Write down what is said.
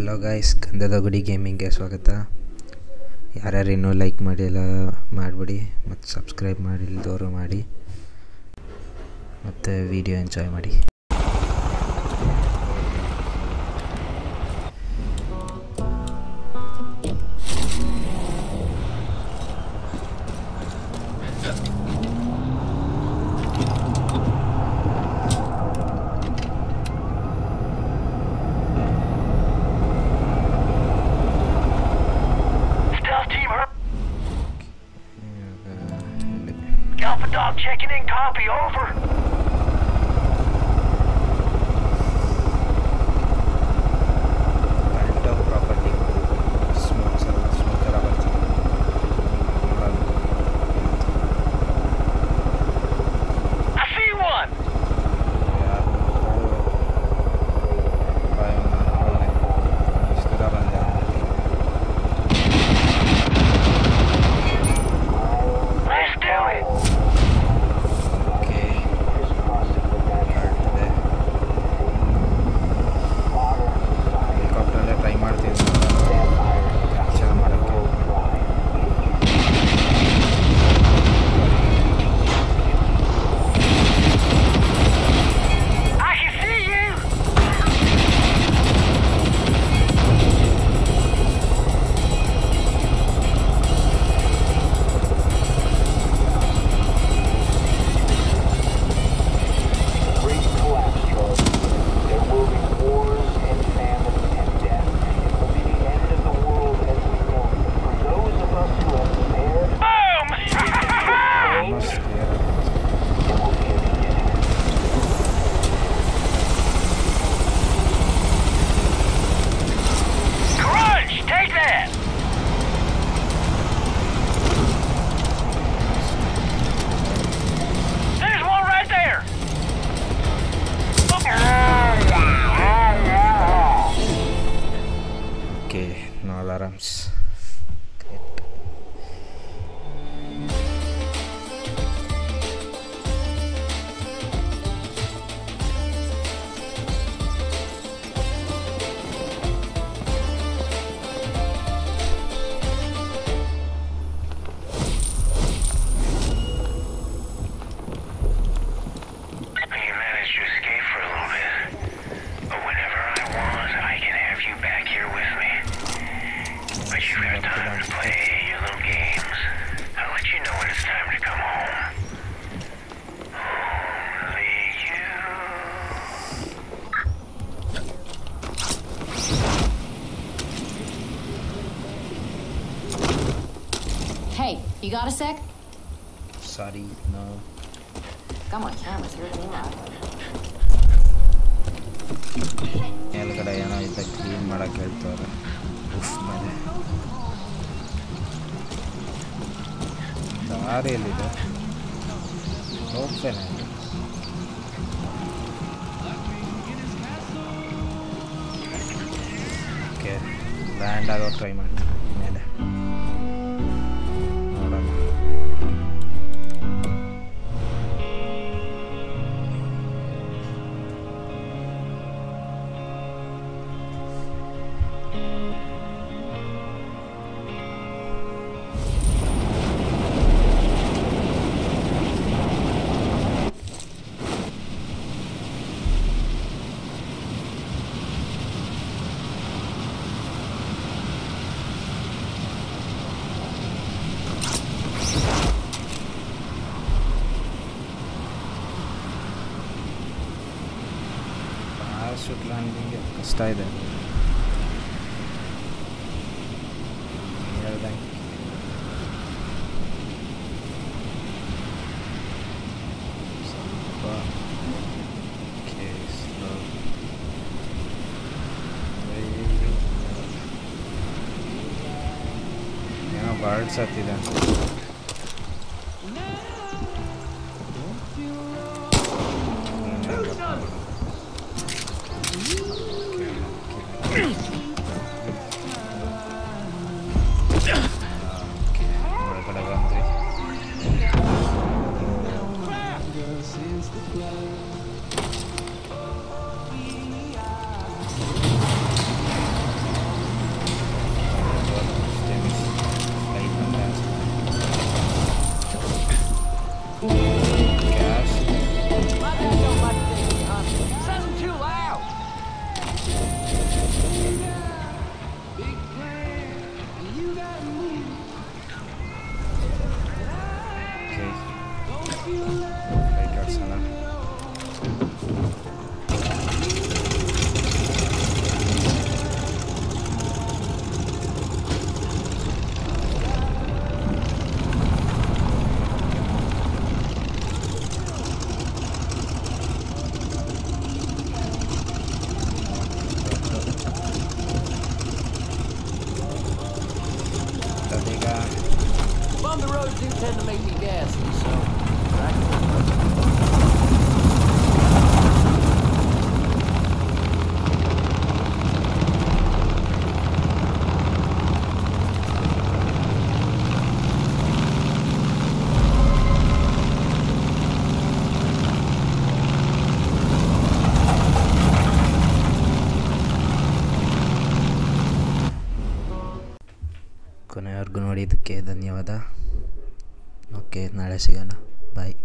Hello guys, Kandadagudi Gaming ಗೆ ಸ್ವಾಗತ. ಯಾರ್ಯಾರು ಇನ್ನೂ ಲೈಕ್ ಮಾಡಿಲ್ಲ ಮಾಡಿಬಿಡಿ ಮತ್ತು ಸಬ್ಸ್ಕ್ರೈಬ್ ಮಾಡಿಲ್ದವರು ಮಾಡಿ ಮತ್ತು ವಿಡಿಯೋ ಎಂಜಾಯ್ ಮಾಡಿ. Alpha Dog checking in, copy, over. Dog property. Smoke. I see one. Let's do it. Alarms. Great. You managed to escape for a little bit, but whenever I want, I can have you back here with me. But you've got time to play your little games. I'll let you know when it's time to come home. Only you. Hey, you got a sec? Sorry, no. Got my camera through me now. Elgadayana is the clean Maracator. ದಾರಿಯಲ್ಲಿದೆ ಹೋಗ್ತೇನೆ okay land ಆಗೋ try ಮಾಡ್ತೀನಿ ಮೇಲೆ ನೋಡೋಣ landing ಕಷ್ಟ ಇದೆ ಹೇಳ್ದೆ ಸ್ವಲ್ಪ ಕೇಸ್ ಏನೋ ಬರ್ಡ್ಸ್ ಹತ್ತಿದೆ ಕೊನೆಯವರೆಗೂ ನೋಡಿದ್ದಕ್ಕೆ ಧನ್ಯವಾದ. ಓಕೆ, ನಾಳೆ ಸಿಗೋಣ. ಬಾಯ್.